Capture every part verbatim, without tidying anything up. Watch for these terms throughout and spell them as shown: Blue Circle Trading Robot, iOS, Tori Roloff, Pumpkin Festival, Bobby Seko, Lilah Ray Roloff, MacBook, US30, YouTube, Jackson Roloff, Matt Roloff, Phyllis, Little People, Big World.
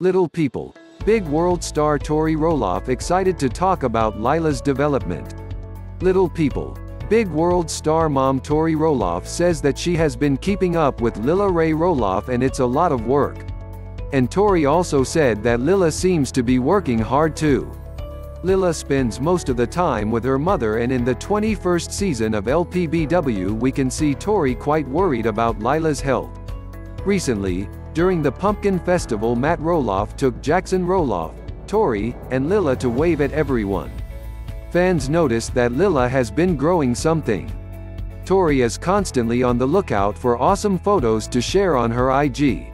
Little People. Big World star Tori Roloff excited to talk about Lilah's development. Little People. Big World star mom Tori Roloff says that she has been keeping up with Lilah Ray Roloff and it's a lot of work. And Tori also said that Lilah seems to be working hard too. Lilah spends most of the time with her mother, and in the twenty-first season of L P B W we can see Tori quite worried about Lilah's health. Recently, during the Pumpkin Festival, Matt Roloff took Jackson Roloff, Tori, and Lilah to wave at everyone. Fans noticed that Lilah has been growing something. Tori is constantly on the lookout for awesome photos to share on her I G.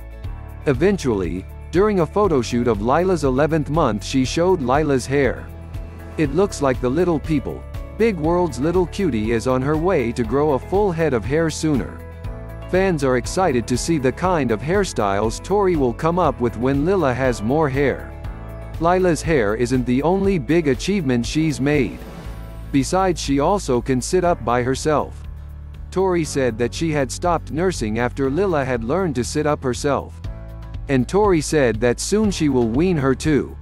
Eventually, during a photoshoot of Lilah's eleventh month, she showed Lilah's hair. It looks like the Little People, Big World's little cutie is on her way to grow a full head of hair sooner. Fans are excited to see the kind of hairstyles Tori will come up with when Lilah has more hair. Lilah's hair isn't the only big achievement she's made. Besides, she also can sit up by herself. Tori said that she had stopped nursing after Lilah had learned to sit up herself. And Tori said that soon she will wean her too.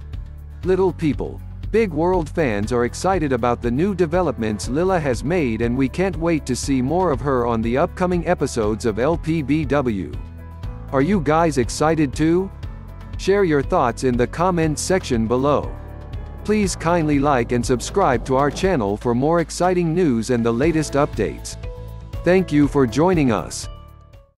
Little People. Big World fans are excited about the new developments Lilah has made, and we can't wait to see more of her on the upcoming episodes of L P B W. Are you guys excited too? Share your thoughts in the comments section below. Please kindly like and subscribe to our channel for more exciting news and the latest updates. Thank you for joining us.